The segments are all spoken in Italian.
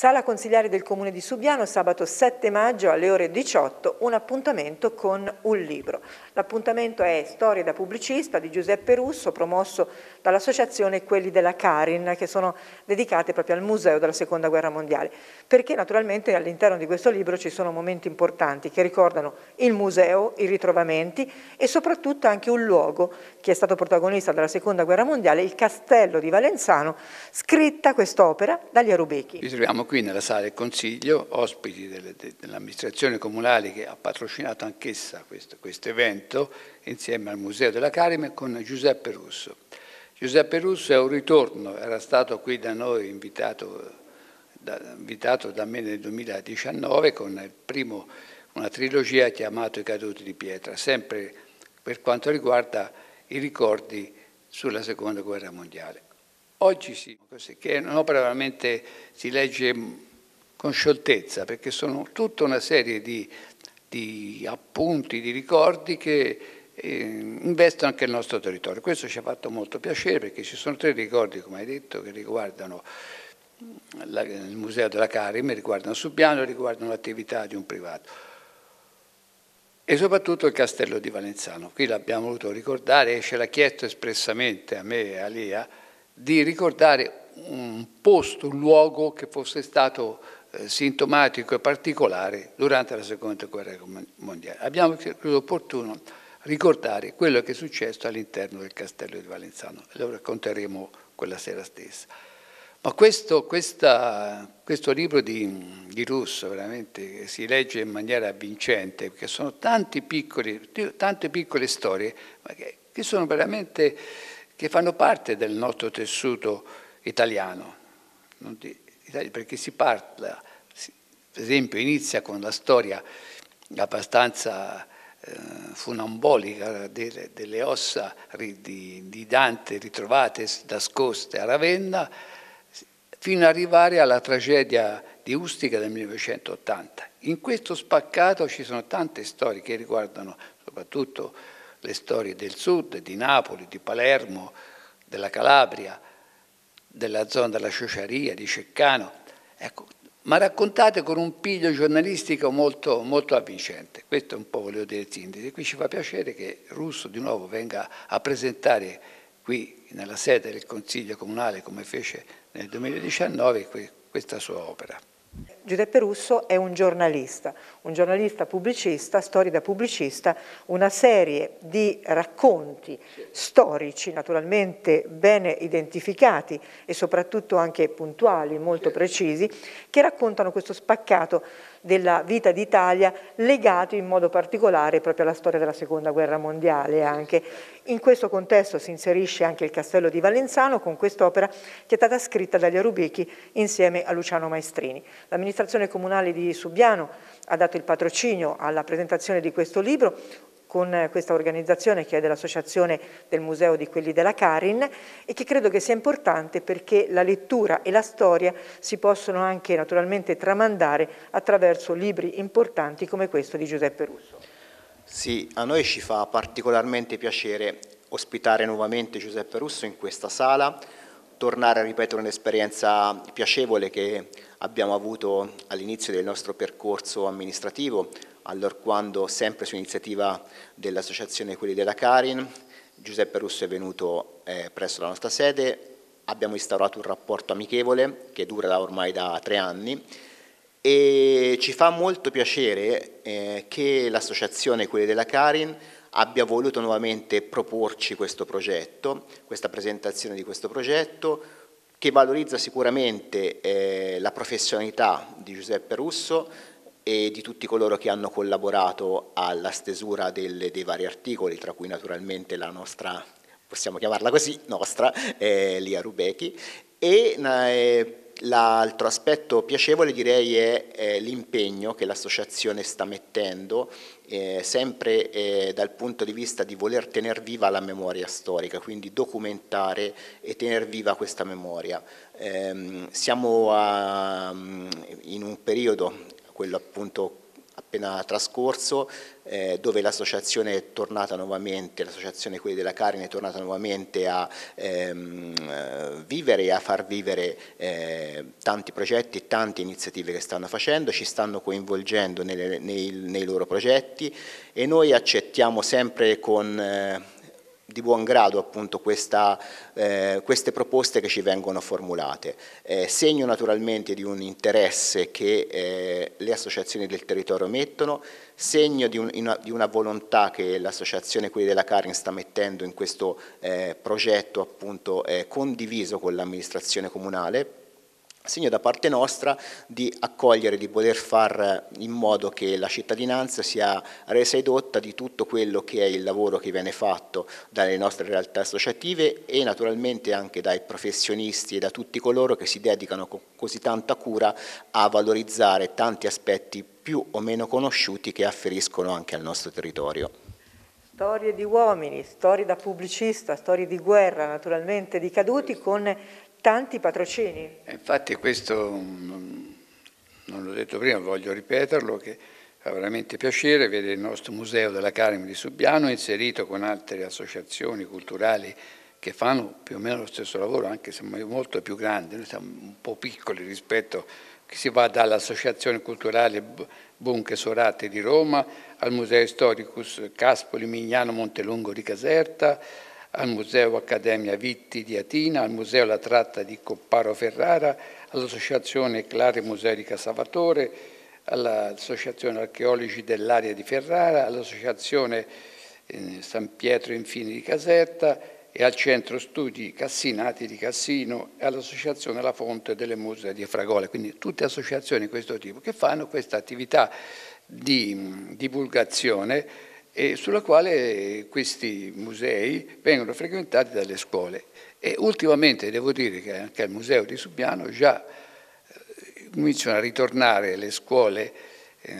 Sala Consigliare del Comune di Subbiano, sabato 7 maggio alle ore 18, un appuntamento con un libro. L'appuntamento è Storie da pubblicista di Giuseppe Russo, promosso dall'associazione Quelli della Carin, che sono dedicate proprio al Museo della Seconda Guerra Mondiale, perché naturalmente all'interno di questo libro ci sono momenti importanti che ricordano il museo, i ritrovamenti e soprattutto anche un luogo che è stato protagonista della Seconda Guerra Mondiale, il Castello di Valenzano, scritta quest'opera da Lia Rubechi. Ci troviamo qui nella sala del Consiglio, ospiti dell'amministrazione comunale che ha patrocinato anch'essa questo evento, insieme al Museo della Carime, con Giuseppe Russo. Giuseppe Russo è un ritorno, era stato qui da noi invitato da me nel 2019 con una trilogia chiamata I caduti di pietra, sempre per quanto riguarda i ricordi sulla Seconda Guerra Mondiale. Oggi sì, che è un'opera veramente si legge con scioltezza, perché sono tutta una serie di appunti, di ricordi che investono anche il nostro territorio. Questo ci ha fatto molto piacere perché ci sono tre ricordi, come hai detto, che riguardano il Museo della Carime, riguardano Subbiano, riguardano l'attività di un privato e soprattutto il Castello di Valenzano. Qui l'abbiamo voluto ricordare e ce l'ha chiesto espressamente a me e a Lia di ricordare un posto, un luogo che fosse stato sintomatico e particolare durante la Seconda Guerra Mondiale. Abbiamo creduto opportuno ricordare quello che è successo all'interno del Castello di Valenzano, lo racconteremo quella sera stessa. Ma questo libro di Russo veramente si legge in maniera avvincente, perché sono tante piccole storie ma che sono veramente, che fanno parte del nostro tessuto italiano, perché si parla, per esempio inizia con la storia abbastanza funambolica delle ossa di Dante ritrovate nascoste a Ravenna, fino ad arrivare alla tragedia di Ustica del 1980. In questo spaccato ci sono tante storie che riguardano soprattutto le storie del sud, di Napoli, di Palermo, della Calabria, della zona della Ciociaria, di Ceccano, ecco, ma raccontate con un piglio giornalistico molto, molto avvincente. Questo è un po', volevo dire, sintesi. Qui ci fa piacere che Russo di nuovo venga a presentare qui nella sede del Consiglio Comunale, come fece nel 2019, questa sua opera. Giuseppe Russo è un giornalista pubblicista, storia da pubblicista, una serie di racconti storici naturalmente ben identificati e soprattutto anche puntuali, molto precisi, che raccontano questo spaccato della vita d'Italia legato in modo particolare proprio alla storia della Seconda Guerra Mondiale anche. In questo contesto si inserisce anche il Castello di Valenzano con quest'opera che è stata scritta da Lia Rubechi insieme a Luciano Maestrini. L'amministrazione comunale di Subbiano ha dato il patrocinio alla presentazione di questo libro con questa organizzazione che è dell'Associazione del Museo di Quelli della Carin e che credo che sia importante perché la lettura e la storia si possono anche naturalmente tramandare attraverso libri importanti come questo di Giuseppe Russo. Sì, a noi ci fa particolarmente piacere ospitare nuovamente Giuseppe Russo in questa sala, tornare a ripetere un'esperienza piacevole che abbiamo avuto all'inizio del nostro percorso amministrativo, allorquando, sempre su iniziativa dell'Associazione Quelli della Carin, Giuseppe Russo è venuto presso la nostra sede, abbiamo instaurato un rapporto amichevole che dura ormai da 3 anni e ci fa molto piacere che l'Associazione Quelli della Carin abbia voluto nuovamente proporci questo progetto, questa presentazione di questo progetto che valorizza sicuramente la professionalità di Giuseppe Russo e di tutti coloro che hanno collaborato alla stesura dei vari articoli, tra cui naturalmente la nostra, possiamo chiamarla così, nostra, Lia Rubechi. E l'altro aspetto piacevole direi è l'impegno che l'associazione sta mettendo sempre dal punto di vista di voler tenere viva la memoria storica, quindi documentare e tenere viva questa memoria. Siamo in un periodo, quello appunto appena trascorso, dove l'associazione è tornata nuovamente, l'associazione Quelli della Carin è tornata nuovamente a vivere e a far vivere tanti progetti e tante iniziative che stanno facendo, ci stanno coinvolgendo nei loro progetti, e noi accettiamo sempre con di buon grado appunto queste proposte che ci vengono formulate, segno naturalmente di un interesse che le associazioni del territorio mettono, segno di una volontà che l'associazione Quelli della Carin sta mettendo in questo progetto appunto condiviso con l'amministrazione comunale, segno da parte nostra di accogliere, di poter far in modo che la cittadinanza sia resa edotta di tutto quello che è il lavoro che viene fatto dalle nostre realtà associative e naturalmente anche dai professionisti e da tutti coloro che si dedicano con così tanta cura a valorizzare tanti aspetti più o meno conosciuti che afferiscono anche al nostro territorio. Storie di uomini, storie da pubblicista, storie di guerra, naturalmente di caduti, con tanti patrocini. Infatti questo, non l'ho detto prima, voglio ripeterlo, che fa veramente piacere vedere il nostro Museo della Carime di Subbiano inserito con altre associazioni culturali che fanno più o meno lo stesso lavoro, anche se molto più grandi. Noi siamo un po' piccoli rispetto, che si va dall'Associazione Culturale Bunche Sorate di Roma al Museo Historicus Caspoli Mignano Montelungo di Caserta, al Museo Accademia Vitti di Atina, al Museo La Tratta di Copparo Ferrara, all'Associazione Clare Musei di Casavatore, all'Associazione Archeologi dell'Area di Ferrara, all'Associazione San Pietro Infine di Caserta e al Centro Studi Cassinati di Cassino e all'Associazione La Fonte delle Muse di Fragole. Quindi tutte associazioni di questo tipo che fanno questa attività di divulgazione e sulla quale questi musei vengono frequentati dalle scuole. E ultimamente devo dire che anche al Museo di Subbiano già cominciano a ritornare le scuole,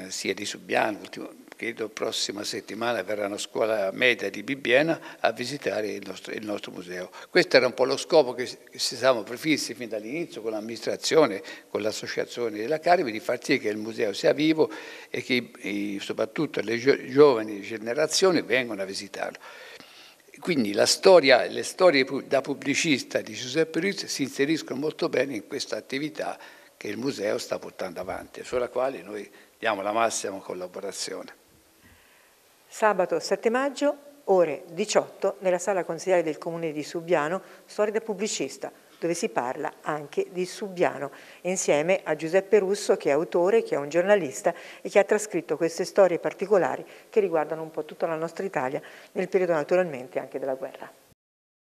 sia di Subbiano, credo prossima settimana verrà una scuola media di Bibbiena a visitare il nostro museo. Questo era un po' lo scopo che ci siamo prefissi fin dall'inizio con l'amministrazione, con l'associazione della Carime, di far sì che il museo sia vivo e che soprattutto le giovani generazioni vengano a visitarlo. Quindi le storie da pubblicista di Giuseppe Russo si inseriscono molto bene in questa attività che il museo sta portando avanti, sulla quale noi diamo la massima collaborazione. Sabato 7 maggio, ore 18, nella sala consigliare del Comune di Subbiano, storia da pubblicista, dove si parla anche di Subbiano, insieme a Giuseppe Russo, che è autore, che è un giornalista e che ha trascritto queste storie particolari che riguardano un po' tutta la nostra Italia nel periodo naturalmente anche della guerra.